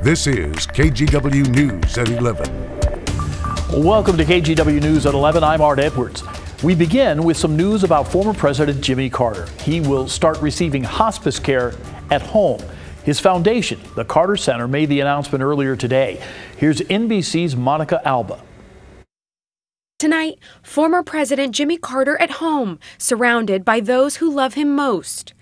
This is KGW News at 11. Welcome to KGW News at 11. I'm Art Edwards. We begin with some news about former President Jimmy Carter. He will start receiving hospice care at home. His foundation, the Carter Center, made the announcement earlier today. Here's NBC's Monica Alba. Tonight, former President Jimmy Carter at home, surrounded by those who love him most.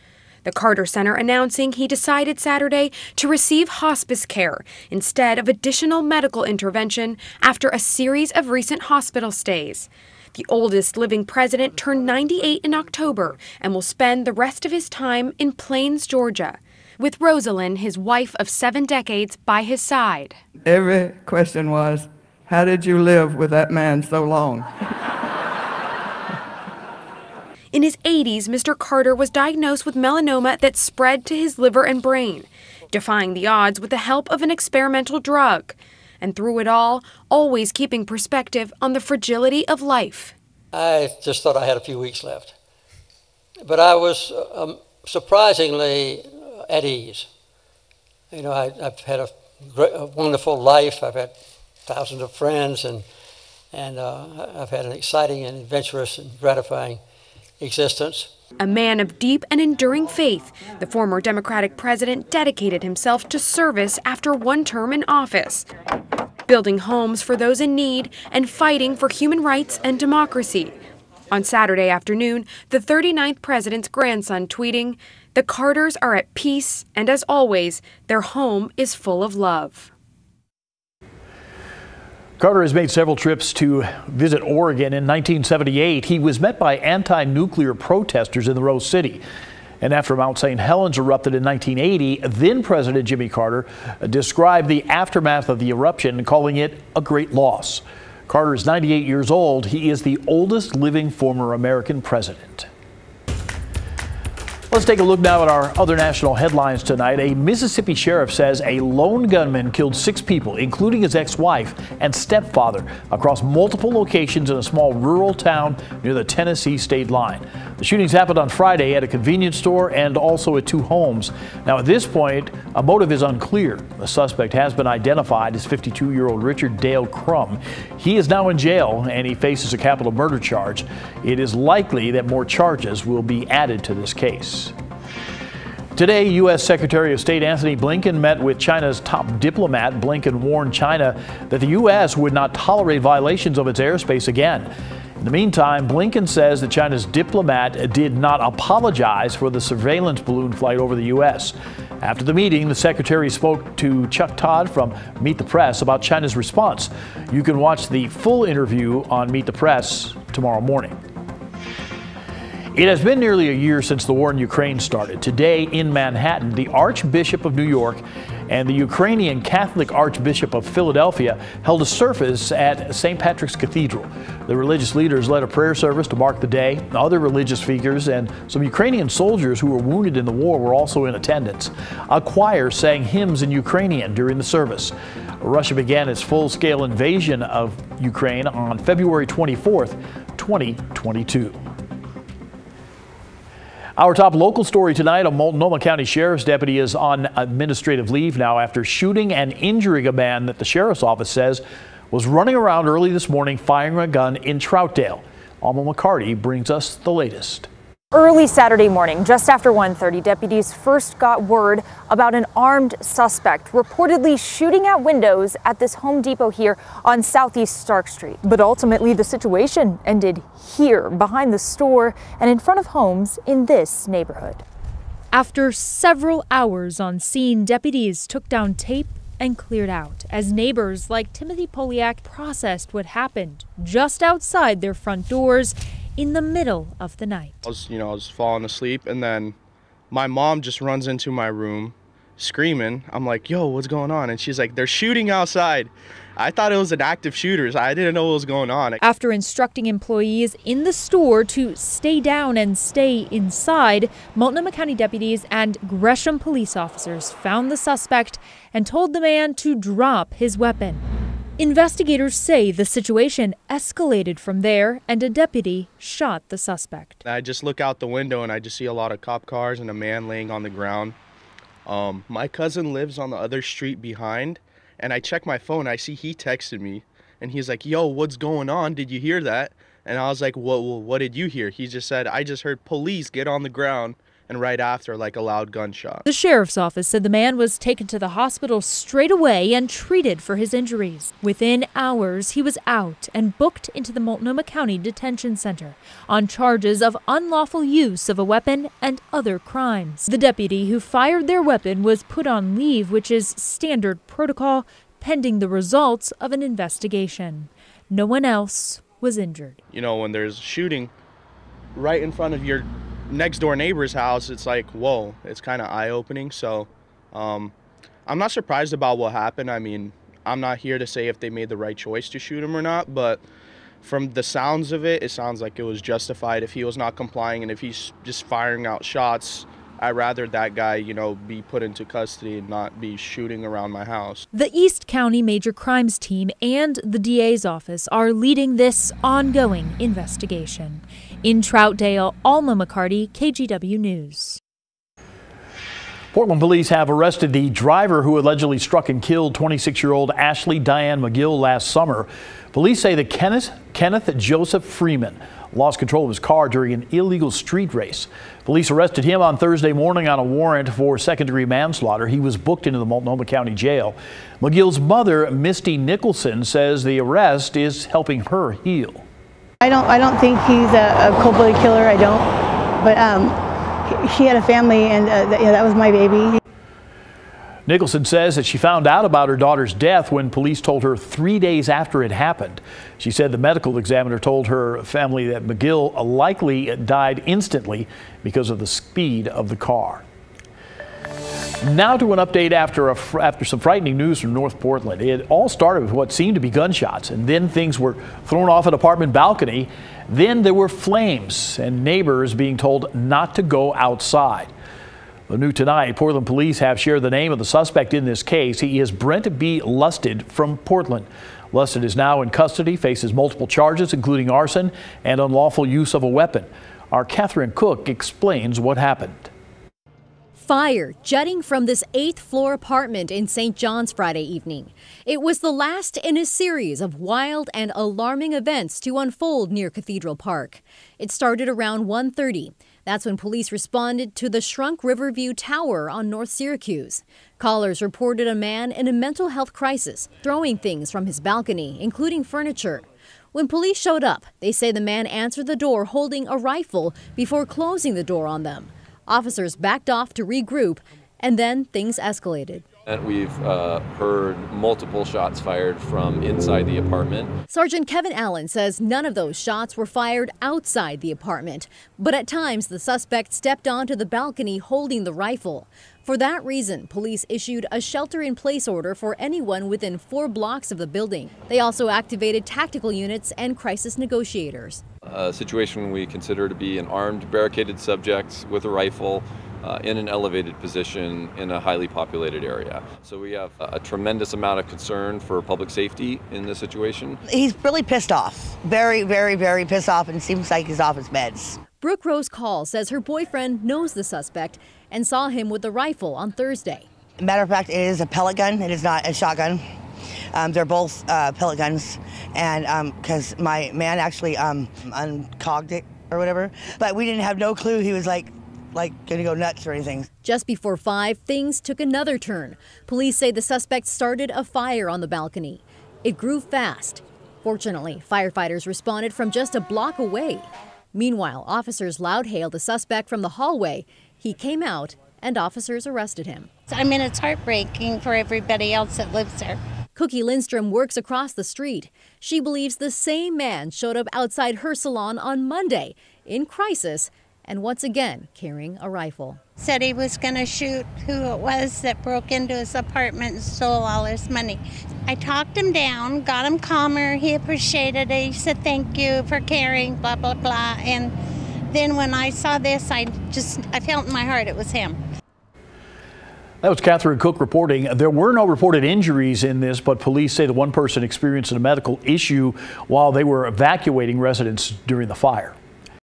The Carter Center announcing he decided Saturday to receive hospice care instead of additional medical intervention after a series of recent hospital stays. The oldest living president turned 98 in October and will spend the rest of his time in Plains, Georgia, with Rosalynn, his wife of 7 decades, by his side. Every question was, how did you live with that man so long? In his 80s, Mr. Carter was diagnosed with melanoma that spread to his liver and brain, defying the odds with the help of an experimental drug, and through it all, always keeping perspective on the fragility of life. I just thought I had a few weeks left, but I was surprisingly at ease. You know, I've had a wonderful life. I've had thousands of friends, and I've had an exciting and adventurous and gratifying existence. A man of deep and enduring faith, the former Democratic president dedicated himself to service after 1 term in office, building homes for those in need and fighting for human rights and democracy. On Saturday afternoon, the 39th president's grandson tweeting, "The Carters are at peace, and as always, their home is full of love." Carter has made several trips to visit Oregon. In 1978, he was met by anti-nuclear protesters in the Rose City. And after Mount St. Helens erupted in 1980, then-President Jimmy Carter described the aftermath of the eruption, calling it a great loss. Carter is 98 years old. He is the oldest living former American president. Let's take a look now at our other national headlines tonight. A Mississippi sheriff says a lone gunman killed 6 people, including his ex-wife and stepfather, across multiple locations in a small rural town near the Tennessee state line. The shootings happened on Friday at a convenience store and also at 2 homes. Now, at this point, a motive is unclear. The suspect has been identified as 52-year-old Richard Dale Crum. He is now in jail, and he faces a capital murder charge. It is likely that more charges will be added to this case. Today, U.S. Secretary of State Anthony Blinken met with China's top diplomat. Blinken warned China that the U.S. would not tolerate violations of its airspace again. In the meantime, Blinken says that China's diplomat did not apologize for the surveillance balloon flight over the U.S. After the meeting, the secretary spoke to Chuck Todd from Meet the Press about China's response. You can watch the full interview on Meet the Press tomorrow morning. It has been nearly a year since the war in Ukraine started. Today in Manhattan, the Archbishop of New York and the Ukrainian Catholic Archbishop of Philadelphia held a service at St. Patrick's Cathedral. The religious leaders led a prayer service to mark the day. Other religious figures and some Ukrainian soldiers who were wounded in the war were also in attendance. A choir sang hymns in Ukrainian during the service. Russia began its full-scale invasion of Ukraine on February 24th, 2022. Our top local story tonight, a Multnomah County Sheriff's deputy is on administrative leave now after shooting and injuring a man that the sheriff's office says was running around early this morning firing a gun in Troutdale. Alma McCarty brings us the latest. Early Saturday morning, just after 1:30, deputies first got word about an armed suspect reportedly shooting at windows at this Home Depot here on Southeast Stark Street. But ultimately, the situation ended here, behind the store and in front of homes in this neighborhood. After several hours on scene, deputies took down tape and cleared out as neighbors like Timothy Poliak processed what happened just outside their front doors in the middle of the night. I was falling asleep, and then my mom just runs into my room screaming. I'm like, yo, what's going on? And she's like, they're shooting outside. I thought it was an active shooter. I didn't know what was going on. After instructing employees in the store to stay down and stay inside, Multnomah County deputies and Gresham police officers found the suspect and told the man to drop his weapon. Investigators say the situation escalated from there and a deputy shot the suspect. I just look out the window and I just see a lot of cop cars and a man laying on the ground. My cousin lives on the other street behind, and I check my phone. I see he texted me, and he's like, yo, what's going on? Did you hear that? And I was like, what did you hear? He just said, I just heard police get on the ground, and right after, like, a loud gunshot. The sheriff's office said the man was taken to the hospital straight away and treated for his injuries. Within hours, he was out and booked into the Multnomah County Detention Center on charges of unlawful use of a weapon and other crimes. The deputy who fired their weapon was put on leave, which is standard protocol, pending the results of an investigation. No one else was injured. You know, when there's a shooting right in front of your next door neighbor's house, it's like, whoa, it's kind of eye-opening. So I'm not surprised about what happened. I mean, I'm not here to say if they made the right choice to shoot him or not, but from the sounds of it, it sounds like it was justified. If he was not complying and if he's just firing out shots, I'd rather that guy, you know, be put into custody and not be shooting around my house. The East County Major Crimes Team and the DA's office are leading this ongoing investigation. In Troutdale, Alma McCarty, KGW News. Portland police have arrested the driver who allegedly struck and killed 26-year-old Ashley Diane McGill last summer. Police say that Kenneth Joseph Freeman lost control of his car during an illegal street race. Police arrested him on Thursday morning on a warrant for second-degree manslaughter. He was booked into the Multnomah County Jail. McGill's mother, Misty Nicholson, says the arrest is helping her heal. I don't think he's a cold-blooded killer. I don't. But he had a family, and that was my baby. Nicholson says that she found out about her daughter's death when police told her 3 days after it happened. She said the medical examiner told her family that McGill likely died instantly because of the speed of the car. Now to an update after some frightening news from North Portland. It all started with what seemed to be gunshots, and then things were thrown off an apartment balcony. Then there were flames and neighbors being told not to go outside. Well, new tonight, Portland police have shared the name of the suspect in this case. He is Brent B Lusted from Portland. Lusted is now in custody, faces multiple charges, including arson and unlawful use of a weapon. Our Catherine Cook explains what happened. Fire jutting from this 8th-floor apartment in St. John's Friday evening. It was the last in a series of wild and alarming events to unfold near Cathedral Park. It started around 1:30. That's when police responded to the Shrunk Riverview Tower on North Syracuse. Callers reported a man in a mental health crisis throwing things from his balcony, including furniture. When police showed up, they say the man answered the door holding a rifle before closing the door on them. Officers backed off to regroup, and then things escalated. And we've heard multiple shots fired from inside the apartment. Sergeant Kevin Allen says none of those shots were fired outside the apartment, but at times the suspect stepped onto the balcony holding the rifle. For that reason, police issued a shelter-in-place order for anyone within 4 blocks of the building. They also activated tactical units and crisis negotiators. A situation we consider to be an armed, barricaded subject with a rifle, in an elevated position in a highly populated area. So we have a tremendous amount of concern for public safety in this situation. He's really pissed off, very, very, very pissed off, and seems like he's off his meds. Brooke Rose Call says her boyfriend knows the suspect and saw him with the rifle on Thursday. Matter of fact, it is a pellet gun. It is not a shotgun. They're both pellet guns, and because my man actually uncogged it or whatever, but we didn't have no clue he was like gonna go nuts or anything. Just before 5, things took another turn. Police say the suspect started a fire on the balcony. It grew fast. Fortunately, firefighters responded from just a block away. Meanwhile, officers loud hailed the suspect from the hallway. He came out and officers arrested him. I mean, it's heartbreaking for everybody else that lives there. Cookie Lindstrom works across the street. She believes the same man showed up outside her salon on Monday in crisis, and once again carrying a rifle. Said he was gonna shoot who it was that broke into his apartment and stole all his money. I talked him down, got him calmer, he appreciated it, he said thank you for caring, blah, blah, blah. And then when I saw this, I felt in my heart it was him. That was Catherine Cook reporting. There were no reported injuries in this, but police say the one person experienced a medical issue while they were evacuating residents during the fire.